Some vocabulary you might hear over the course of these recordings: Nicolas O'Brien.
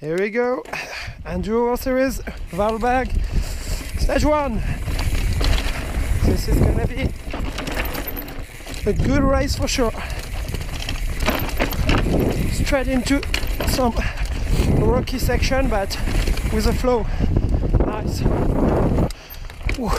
Here we go. Andrew also is Valberg. Stage 1. This is gonna be a good race for sure. Straight into some rocky section, but with a flow. Nice. Ooh.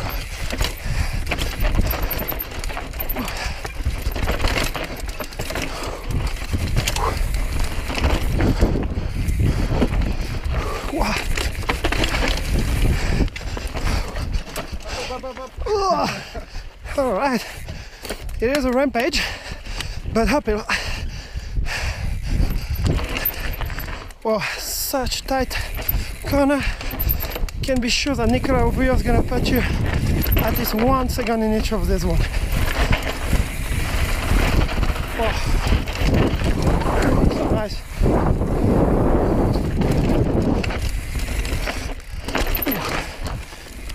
Alright, it is a rampage, but uphill. Wow, such tight corner. Can be sure that Nicolas O'Brien is gonna put you at least 1 second in each of this one. Wow, so nice.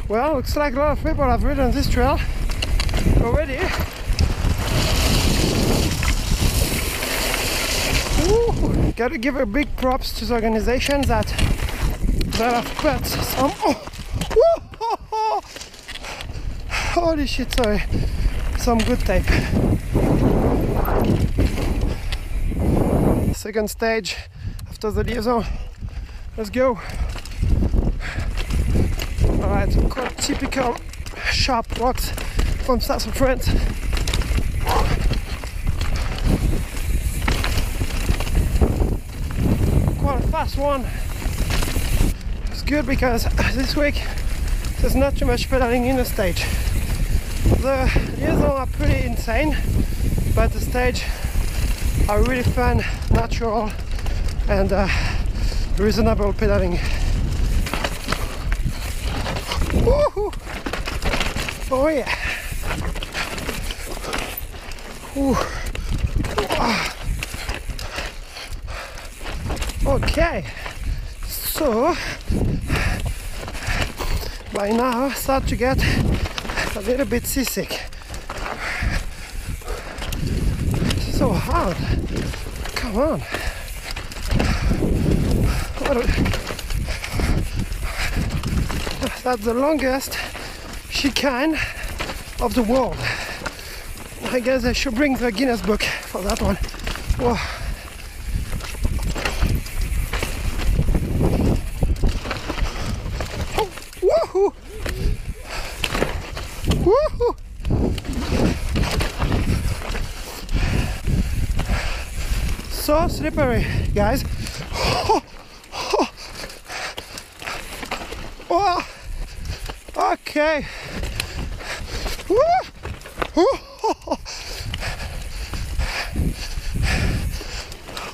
Well, looks like a lot of people have ridden this trail already. Ooh, gotta give a big props to the organization that have put some. Holy shit, sorry. Some good tape. Second stage after the liaison. Let's go. Alright, quite typical sharp rocks from south of France. Quite a fast one. It's good because this week there's not too much pedaling in the stage. The liaisons are pretty insane, but the stage are really fun, natural, and reasonable pedaling. Woohoo! Oh yeah! Ooh. Okay, so by now I start to get a little bit seasick. So hard! Come on! That's the longest chicane of the world. I guess I should bring the Guinness Book for that one. Whoa. Oh, woohoo! Woohoo! So slippery, guys. Oh, oh. Oh. Okay. Woo! Woo!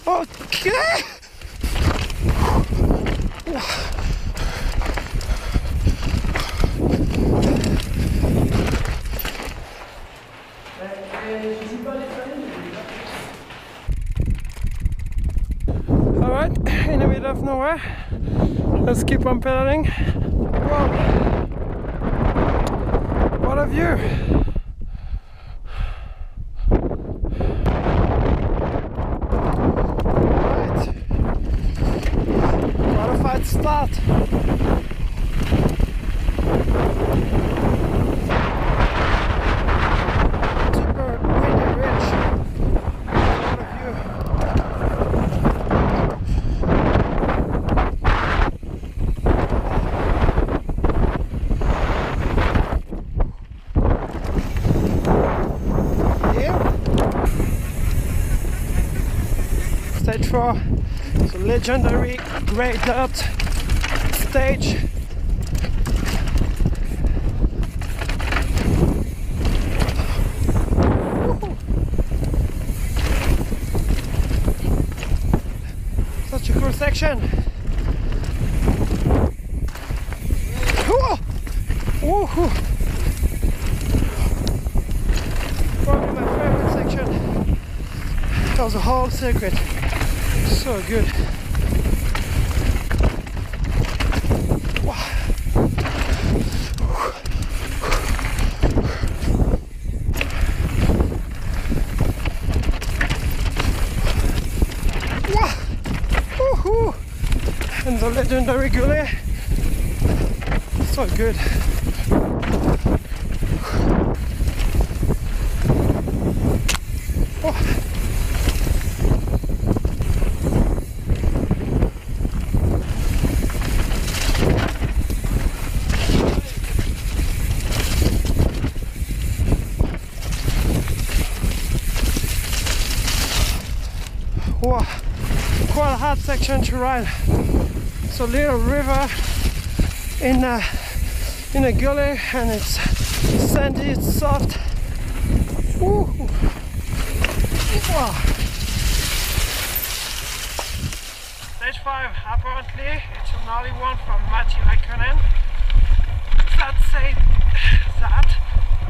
Okay. All right, in the middle of nowhere. Let's keep on pedaling. Whoa. What a view! Right. What a fight start! Super windy ridge. What a view. For the legendary grey dirt stage. Such a cool section. Whoa. Woohoo. Probably my favorite section of the whole circuit. So good. Wow. Wow. Woohoo. the legendary Goulet. So good. Oh. Wow, quite a hard section to ride. It's a little river in a gully, and it's sandy, it's soft. Woo. Wow. Stage 5, apparently it's an early one from Matti Räikkönen. That said that,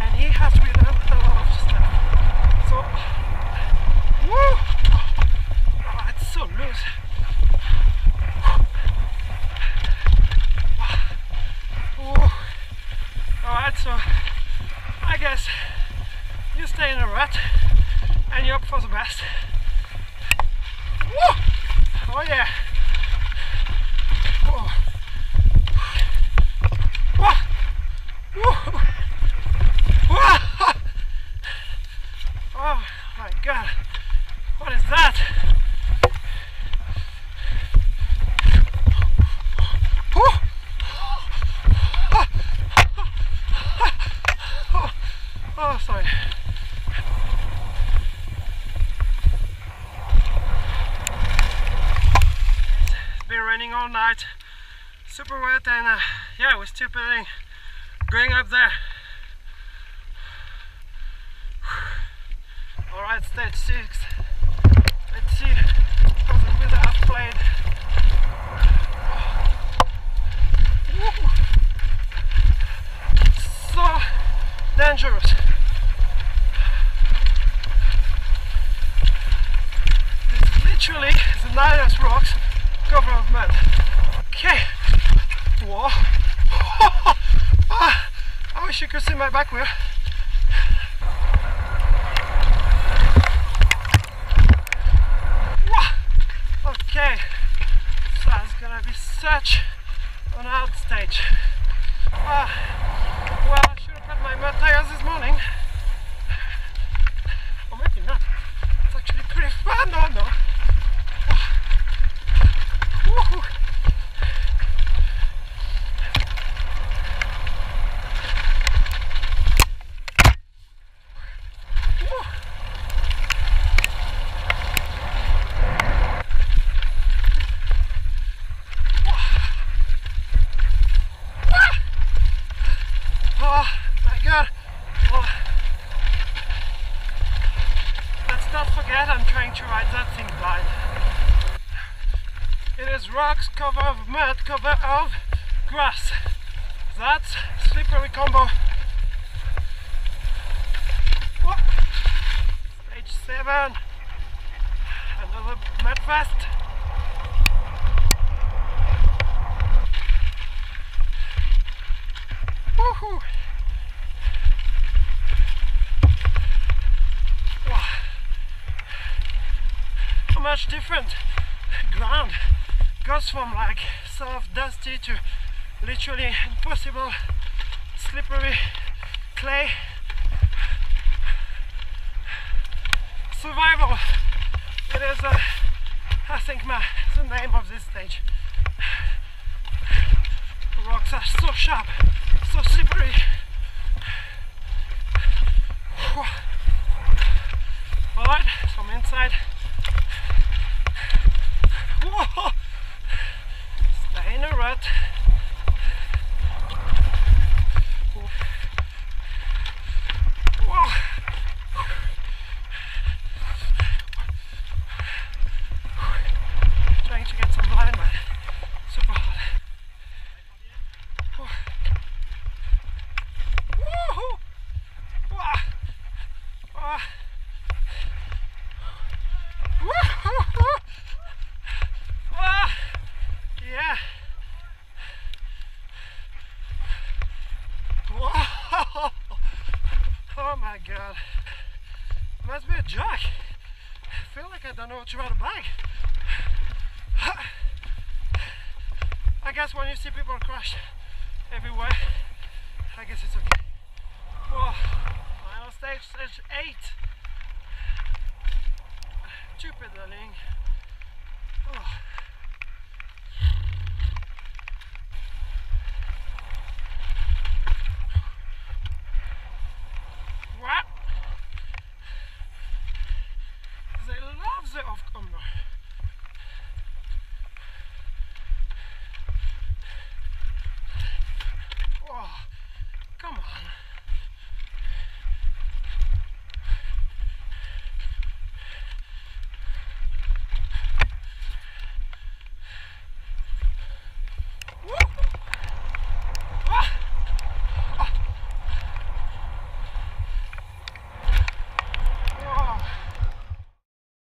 and he has relearned a lot of stuff. So, woo! So loose. Alright, so I guess you stay in a rut and you hope for the best. Woo! Oh yeah. Oh my God, what is that? All night, super wet, and yeah, we're still pedaling, going up there. All right, stage 6. Let's see how the weather has played. Woo. So dangerous. It's literally the lightest rocks. Cover of mud. Okay. Whoa. I wish you could see my back wheel. Whoa. Okay. So it's gonna be such an hard stage. Well, I should have put my mud tires this morning. Or maybe not. It's actually pretty fun. No. Woo-hoo. Cover of mud, cover of grass. That's slippery combo. Whoa. Stage 7. Another mudfest. Woohoo! So much different ground. Goes from like soft, dusty to literally impossible, slippery clay. Survival. It is, I think, the name of this stage. The rocks are so sharp, so slippery. All right, from inside. Whoa. In a rut. Whoa. Trying to get some blind, but super hard. Woohoo! Woohoo! Yeah. Whoa. Oh my God, must be a jog. I feel like I don't know what to ride a bike. I guess when you see people crash everywhere, I guess it's okay. Whoa. I'm on stage 8. Two pedaling. Oh. Wow. They love the off-camber.